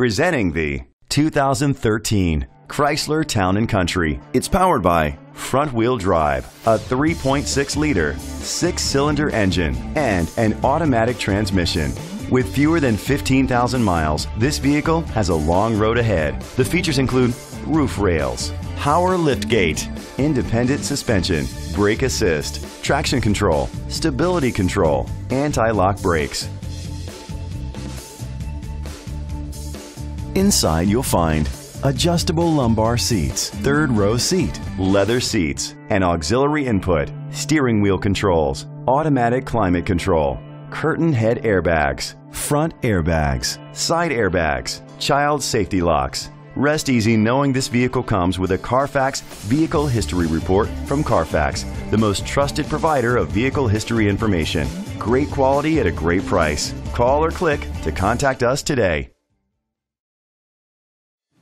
Presenting the 2013 Chrysler Town & Country. It's powered by front-wheel drive, a 3.6-liter, 6-cylinder engine, and an automatic transmission. With fewer than 15,000 miles, this vehicle has a long road ahead. The features include roof rails, power liftgate, independent suspension, brake assist, traction control, stability control, anti-lock brakes. Inside you'll find adjustable lumbar seats, third row seat, leather seats, an auxiliary input, steering wheel controls, automatic climate control, curtain head airbags, front airbags, side airbags, child safety locks. Rest easy knowing this vehicle comes with a Carfax Vehicle History Report from Carfax, the most trusted provider of vehicle history information. Great quality at a great price. Call or click to contact us today.